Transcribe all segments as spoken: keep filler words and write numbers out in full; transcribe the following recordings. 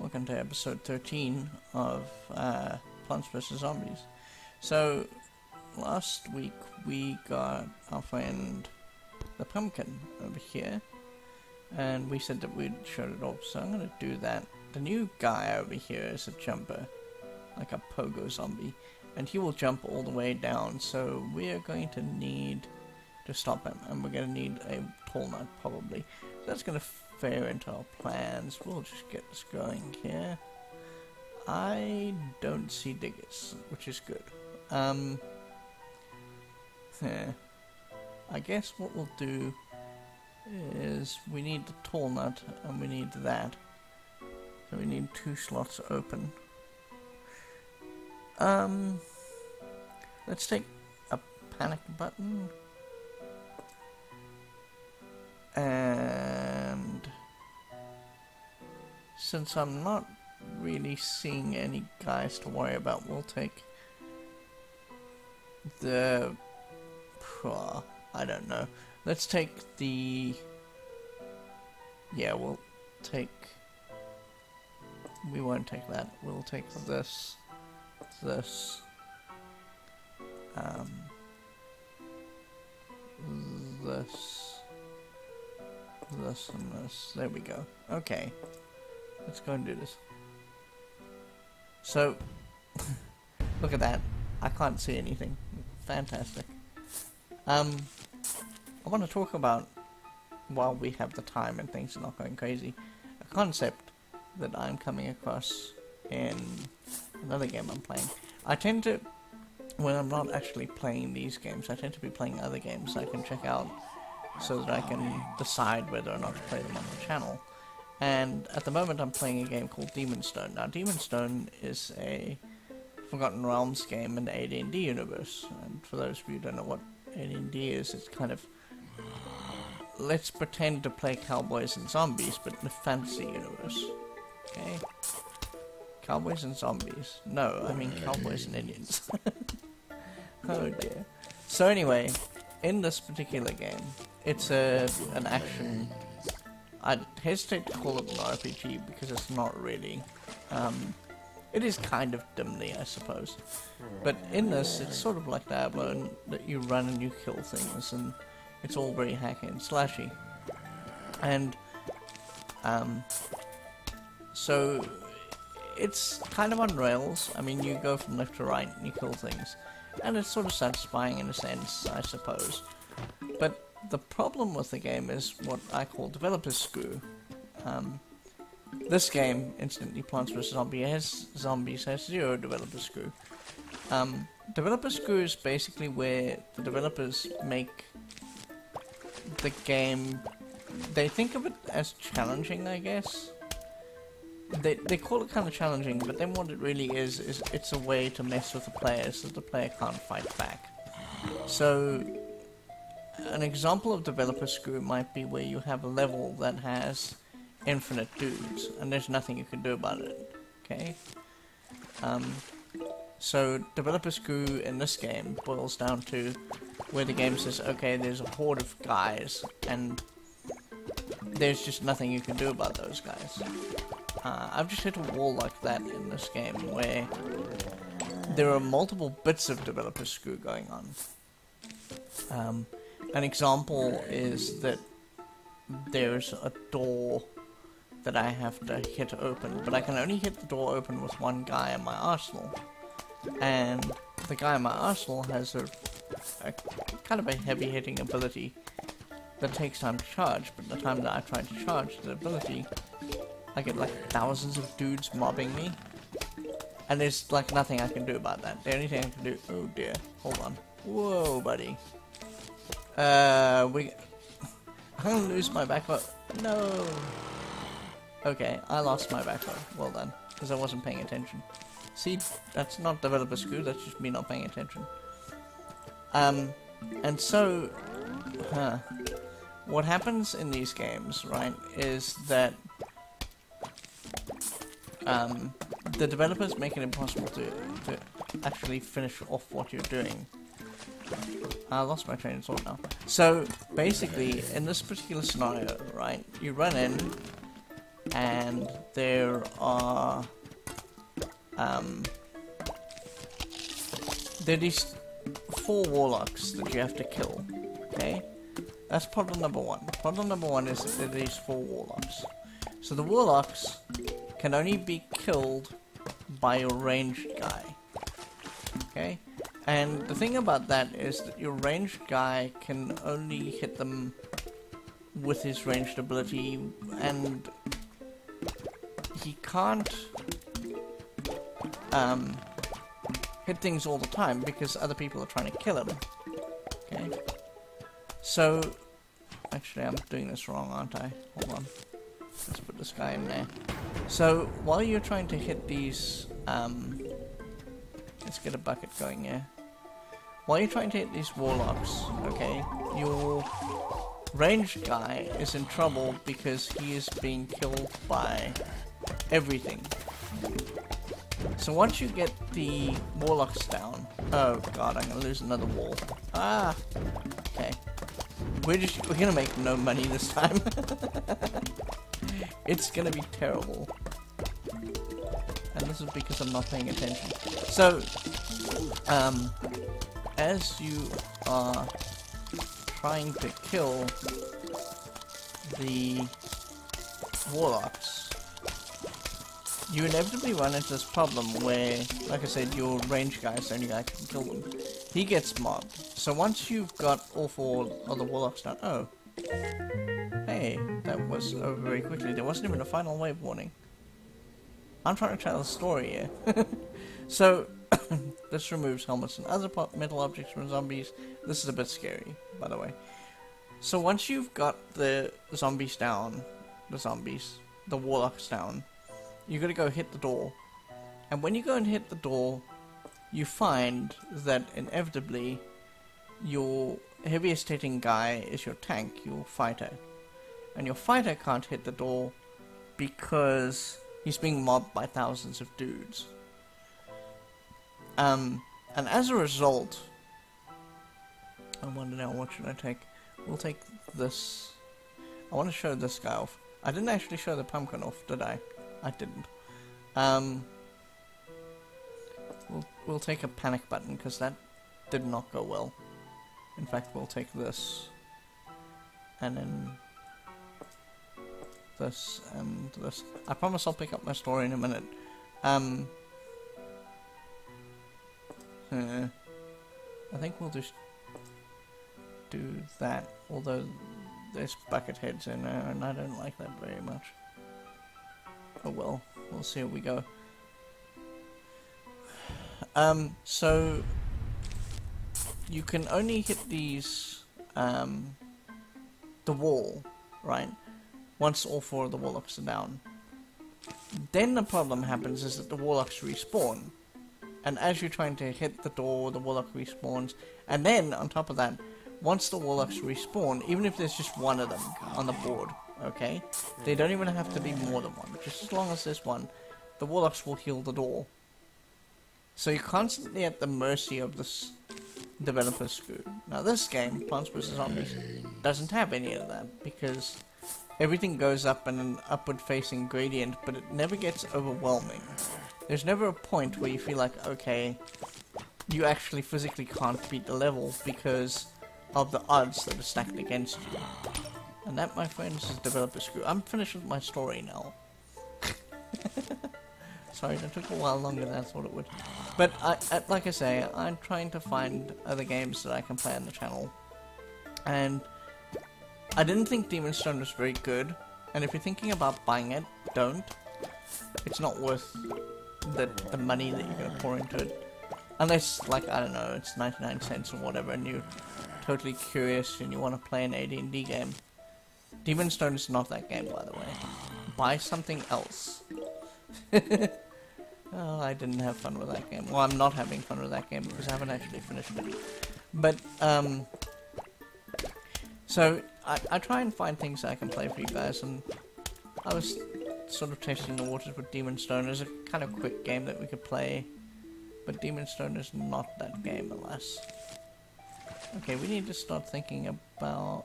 Welcome to episode thirteen of uh, Plants vs Zombies. So, last week we got our friend the pumpkin over here, and we said that we'd shut it off, so I'm going to do that. The new guy over here is a jumper, like a pogo zombie, and he will jump all the way down, so we are going to need to stop him, and we're going to need a tall nut probably. So that's going to fair into our plans. We'll just get this going here. I don't see diggers, which is good. Um, yeah. I guess what we'll do is we need the tall nut and we need that. So we need two slots open. Um, let's take a panic button. And since I'm not really seeing any guys to worry about, we'll take the, oh, I don't know, let's take the, yeah, we'll take, we won't take that, we'll take this, this, um, this, this and this. There we go. Okay. Let's go and do this. So, look at that. I can't see anything. Fantastic. Um, I want to talk about, while we have the time and things are not going crazy, a concept that I'm coming across in another game I'm playing. I tend to, when I'm not actually playing these games, I tend to be playing other games I can check out, so that I can decide whether or not to play them on the channel. And at the moment I'm playing a game called Demon Stone. Now Demon Stone is a Forgotten Realms game in the A D and D universe. And for those of you who don't know what A D and D is, it's kind of, let's pretend to play cowboys and zombies, but in the fantasy universe. Okay? Cowboys and zombies. No, I mean cowboys and Indians. Oh dear. So anyway, in this particular game, it's a an action. I hesitate to call it an R P G because it's not really. Um, it is kind of dimly, I suppose. But in this, it's sort of like Diablo, in that you run and you kill things, and it's all very hacky and slashy. And um, so it's kind of on rails. I mean, you go from left to right and you kill things. And it's sort of satisfying in a sense, I suppose. But the problem with the game is what I call developer screw. Um, this game, instantly Plants versus Zombies, has, zombies has zero developer screw. Um, developer screw is basically where the developers make the game. They think of it as challenging, I guess. They, they call it kind of challenging, but then what it really is, is it's a way to mess with the player so the player can't fight back. So, an example of developer screw might be where you have a level that has infinite dudes, and there's nothing you can do about it, okay? Um, so, developer screw in this game boils down to where the game says, okay, there's a horde of guys, and there's just nothing you can do about those guys. Uh, I've just hit a wall like that in this game where there are multiple bits of developer screw going on. Um, an example is that there's a door that I have to hit open, but I can only hit the door open with one guy in my arsenal. And the guy in my arsenal has a, a kind of a heavy hitting ability that takes time to charge, but the time that I try to charge the ability, I get like thousands of dudes mobbing me, and there's like nothing I can do about that. The only thing I can do, oh dear, hold on, whoa buddy, uh, we, I'm gonna lose my backbone, no, okay, I lost my backbone, well done, because I wasn't paying attention. See, that's not developer screw, that's just me not paying attention. Um, and so, huh, what happens in these games, right, is that Um, the developers make it impossible to, to actually finish off what you're doing. I lost my train of thought now. So, basically, in this particular scenario, right, you run in, and there are um, there are these four warlocks that you have to kill. Okay, that's problem number one. Problem number one is that there are these four warlocks. So the warlocks can only be killed by your ranged guy. Okay, and the thing about that is that your ranged guy can only hit them with his ranged ability, and he can't um, hit things all the time because other people are trying to kill him. Okay, so actually I'm doing this wrong, aren't I? Hold on, let's put this guy in there. So while you're trying to hit these, um, let's get a bucket going here. While you're trying to hit these warlocks, okay, your ranged guy is in trouble because he is being killed by everything. So once you get the warlocks down, oh god, I'm gonna lose another wall. Ah, okay. We're just we're gonna make no money this time. It's gonna be terrible. And this is because I'm not paying attention. So, um, as you are trying to kill the warlocks, you inevitably run into this problem where, like I said, your range guy is the only guy who can kill them. He gets mobbed. So once you've got all four of the warlocks down, oh. Hey, that was over very quickly. There wasn't even a final wave warning. I'm trying to tell the story here. So, this removes helmets and other metal objects from zombies. This is a bit scary, by the way. So once you've got the zombies down, the zombies, the warlocks down, you gotta go hit the door. And when you go and hit the door, you find that inevitably your heaviest hitting guy is your tank, your fighter. And your fighter can't hit the door because he's being mobbed by thousands of dudes. Um, and as a result, I wonder now, what should I take? We'll take this. I want to show this guy off. I didn't actually show the pumpkin off, did I? I didn't. Um, we'll, we'll take a panic button, because that did not go well. In fact, we'll take this, and then this, and this. I promise I'll pick up my story in a minute. Um, uh, I think we'll just do that, although there's bucket heads in there, and I don't like that very much. Oh well, we'll see how we go. Um, so, you can only hit these, um, the wall, right, once all four of the warlocks are down. Then the problem happens is that the warlocks respawn, and as you're trying to hit the door, the warlock respawns, and then, on top of that, once the warlocks respawn, even if there's just one of them on the board, okay, they don't even have to be more than one, just as long as there's one, the warlocks will heal the door. So you're constantly at the mercy of this developer screw. Now this game, Plants versus Zombies, doesn't have any of that, because everything goes up in an upward facing gradient, but it never gets overwhelming. There's never a point where you feel like, okay, you actually physically can't beat the level because of the odds that are stacked against you. And that, my friends, is developer screw. I'm finished with my story now. Sorry, that took a while longer than I thought it would. But I, I, like I say, I'm trying to find other games that I can play on the channel. And I didn't think Demon Stone was very good. And if you're thinking about buying it, don't. It's not worth the, the money that you're going to pour into it. Unless, like, I don't know, it's ninety-nine cents or whatever, and you're totally curious and you want to play an A D and D game. Demon Stone is not that game, by the way. Buy something else. Oh, I didn't have fun with that game. Well, I'm not having fun with that game because I haven't actually finished it. But, um... so, I, I try and find things that I can play for you guys, and I was sort of testing the waters with Demon Stone as a kind of quick game that we could play. But Demon Stone is not that game, alas. Okay, we need to start thinking about...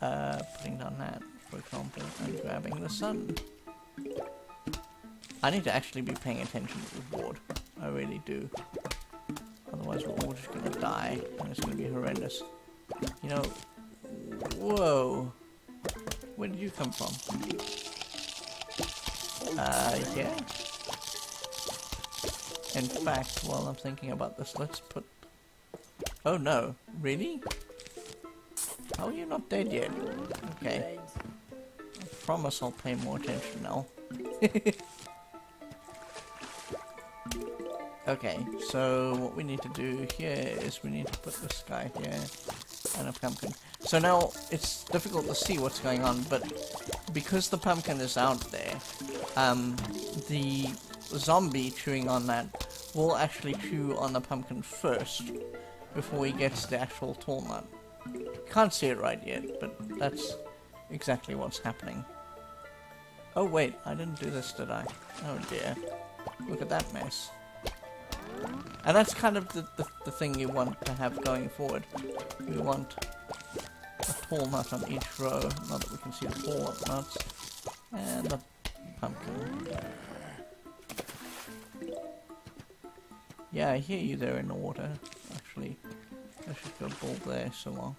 Uh, putting down that for example, and grabbing the sun. I need to actually be paying attention to this board. I really do. Otherwise we're all just gonna die, and it's gonna be horrendous. You know... Whoa! Where did you come from? Uh, yeah? In fact, while I'm thinking about this, let's put... Oh no, really? How are you not dead yet? Okay. I promise I'll pay more attention now. Okay, so what we need to do here is we need to put this guy here and a pumpkin. So now it's difficult to see what's going on, but because the pumpkin is out there, um, the zombie chewing on that will actually chew on the pumpkin first before he gets the actual tall nut. Can't see it right yet, but that's exactly what's happening. Oh wait, I didn't do this, did I? Oh dear. Look at that mess. And that's kind of the, the, the thing you want to have going forward. We want a tall nut on each row, not that we can see the tall nuts, and a pumpkin. Yeah, I hear you there in the water, actually. I should go bald there so long.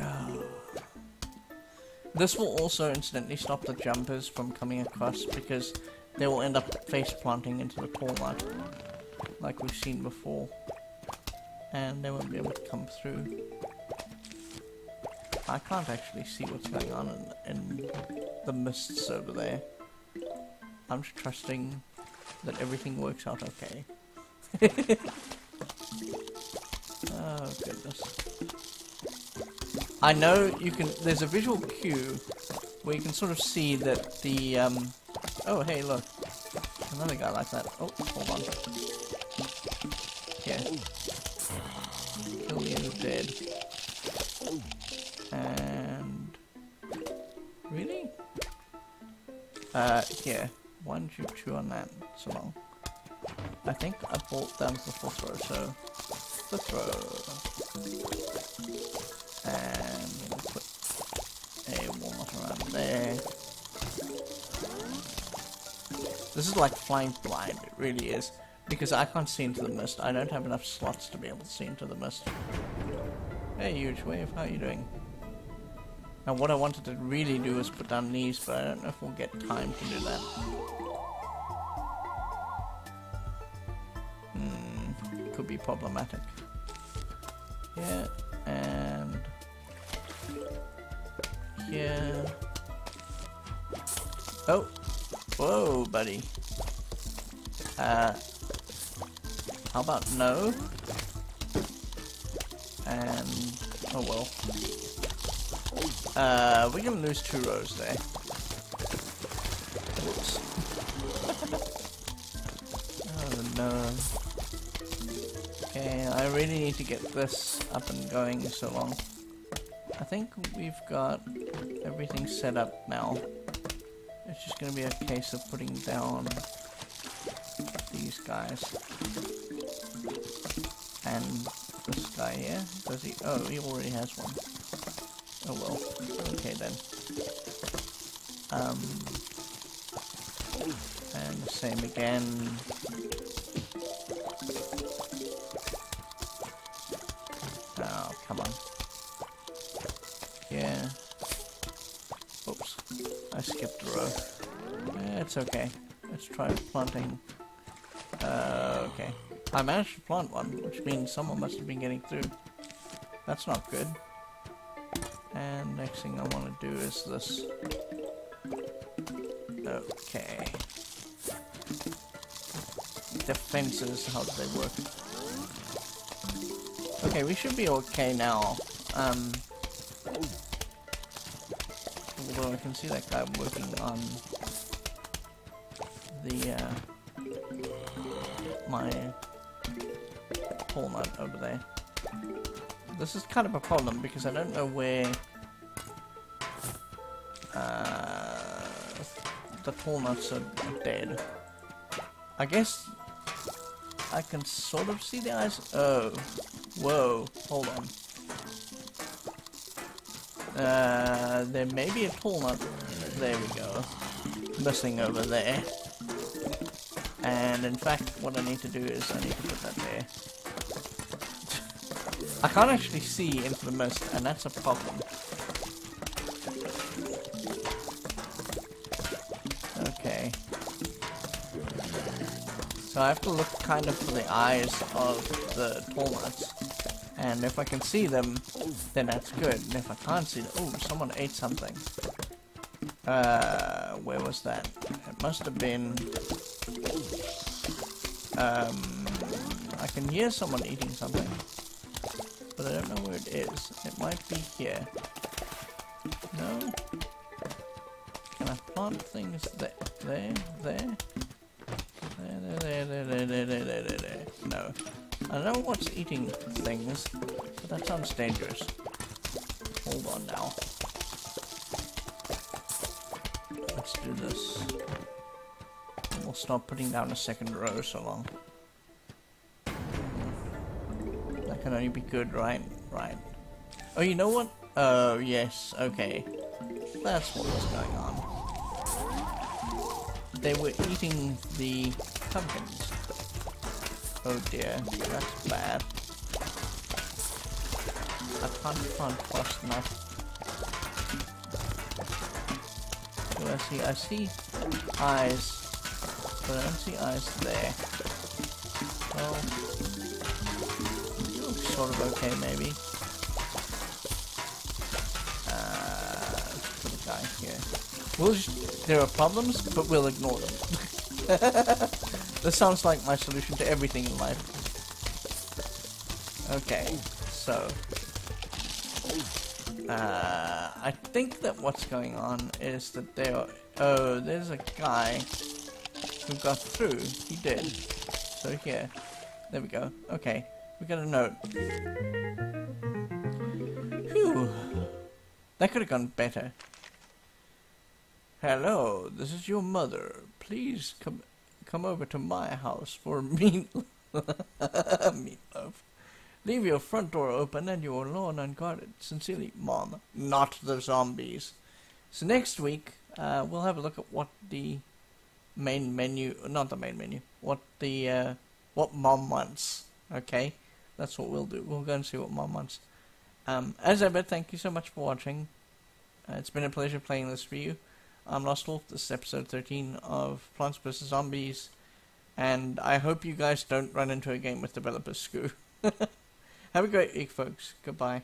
Oh. This will also incidentally stop the jumpers from coming across because they will end up face planting into the tall nut, like we've seen before, and they won't be able to come through. I can't actually see what's going on in, in the mists over there. I'm just trusting that everything works out okay. Oh goodness. I know you can, there's a visual cue where you can sort of see that the, um, oh hey look, another guy like that. Oh, hold on. Yeah. Kill the end of dead. And... Really? Uh, yeah. Why didn't you chew on that so long? I think I bought them for full throw, so the throw. And we'll put a walnut around there. This is like flying blind, it really is. Because I can't see into the mist. I don't have enough slots to be able to see into the mist. Hey huge wave, how are you doing? Now what I wanted to really do is put down these, but I don't know if we'll get time to do that. Could be problematic. Yeah, and yeah. Oh, whoa, buddy. Uh, how about no? And oh well. Uh, we're gonna lose two rows there. Whoops. Oh no. Okay, I really need to get this up and going so long. I think we've got everything set up now. It's just going to be a case of putting down these guys. And this guy here, does he? Oh, he already has one. Oh well, okay then. Um, and the same again. Come on. Yeah. Oops. I skipped a row. Eh, it's okay. Let's try planting. Uh, okay. I managed to plant one, which means someone must have been getting through. That's not good. And next thing I want to do is this. Okay. Defenses, how do they work? Okay, we should be okay now. Um, although I can see that guy working on the uh, my pole nut over there. This is kind of a problem because I don't know where uh, the pole nuts are dead. I guess I can sort of see the eyes. Oh. Whoa, hold on. Uh, there may be a toolnut. There we go. Missing over there. And in fact, what I need to do is I need to put that there. I can't actually see into the mist, and that's a problem. Okay. So I have to look kind of for the eyes of the tall nuts. And if I can see them, then that's good. And if I can't see them... Oh, someone ate something. Uh, where was that? It must have been... Um, I can hear someone eating something. But I don't know where it is. It might be here. No? Can I plant things there? There? There? There, there, there, there, there, there, there, there, there. No. I don't know what's eating things, but that sounds dangerous. Hold on now. Let's do this. We'll start putting down a second row so long. That can only be good, right? Right. Oh, you know what? Oh, yes. Okay. That's what was going on. They were eating the pumpkins. Oh dear. That's bad. I can't plant fast enough. Do I see? I see eyes. But I don't see eyes there. Well, it looks sort of okay, maybe. Uh, let's put a guy here. We'll just, there are problems, but we'll ignore them. This sounds like my solution to everything in life. Okay, so... Uh, I think that what's going on is that there are... Oh, there's a guy... who got through. He did. So here. There we go. Okay. We got a note. Phew. That could have gone better. Hello, this is your mother. Please come come over to my house for meatloaf. meatloaf. Leave your front door open and your lawn unguarded. Sincerely, Mom. Not the zombies. So next week, uh, we'll have a look at what the main menu, not the main menu, what the, uh, what Mom wants, okay? That's what we'll do. We'll go and see what Mom wants. Um, as ever, thank you so much for watching. Uh, it's been a pleasure playing this for you. I'm Lost Wolf. This is episode thirteen of Plants versus Zombies, and I hope you guys don't run into a game with developers, screw. Have a great week, folks. Goodbye.